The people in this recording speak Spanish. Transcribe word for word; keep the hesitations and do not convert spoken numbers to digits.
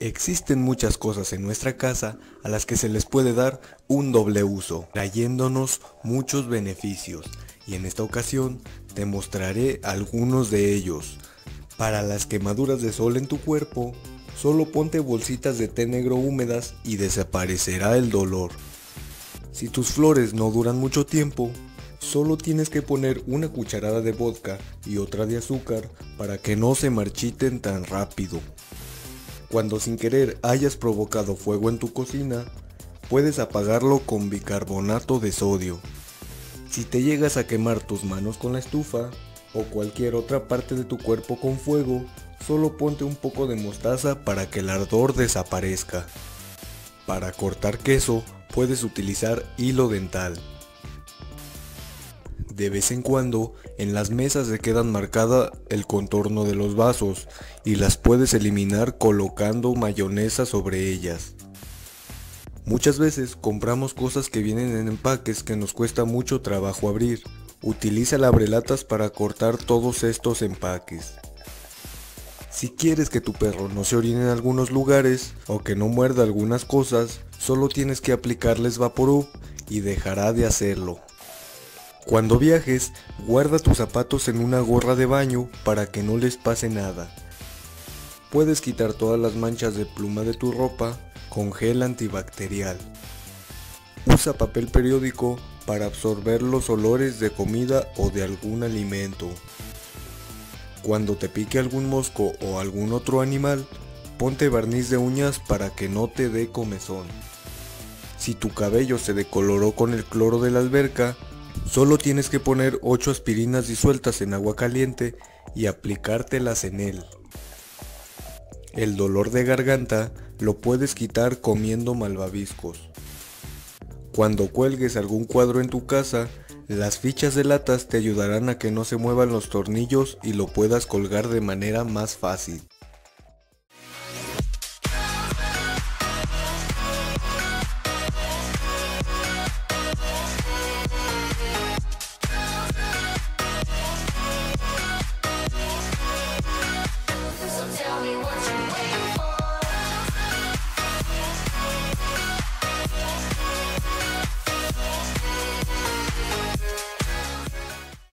Existen muchas cosas en nuestra casa a las que se les puede dar un doble uso, trayéndonos muchos beneficios, y en esta ocasión te mostraré algunos de ellos. Para las quemaduras de sol en tu cuerpo, solo ponte bolsitas de té negro húmedas y desaparecerá el dolor. Si tus flores no duran mucho tiempo, solo tienes que poner una cucharada de vodka y otra de azúcar para que no se marchiten tan rápido. Cuando sin querer hayas provocado fuego en tu cocina, puedes apagarlo con bicarbonato de sodio. Si te llegas a quemar tus manos con la estufa o cualquier otra parte de tu cuerpo con fuego, solo ponte un poco de mostaza para que el ardor desaparezca. Para cortar queso, puedes utilizar hilo dental. De vez en cuando, en las mesas se quedan marcada el contorno de los vasos y las puedes eliminar colocando mayonesa sobre ellas. Muchas veces compramos cosas que vienen en empaques que nos cuesta mucho trabajo abrir. Utiliza el abrelatas para cortar todos estos empaques. Si quieres que tu perro no se orine en algunos lugares o que no muerda algunas cosas, solo tienes que aplicarles Vaporub y dejará de hacerlo. Cuando viajes, guarda tus zapatos en una gorra de baño para que no les pase nada. Puedes quitar todas las manchas de pluma de tu ropa con gel antibacterial. Usa papel periódico para absorber los olores de comida o de algún alimento. Cuando te pique algún mosco o algún otro animal, ponte barniz de uñas para que no te dé comezón. Si tu cabello se decoloró con el cloro de la alberca, solo tienes que poner ocho aspirinas disueltas en agua caliente y aplicártelas en él. El dolor de garganta lo puedes quitar comiendo malvaviscos. Cuando cuelgues algún cuadro en tu casa, las fichas de latas te ayudarán a que no se muevan los tornillos y lo puedas colgar de manera más fácil.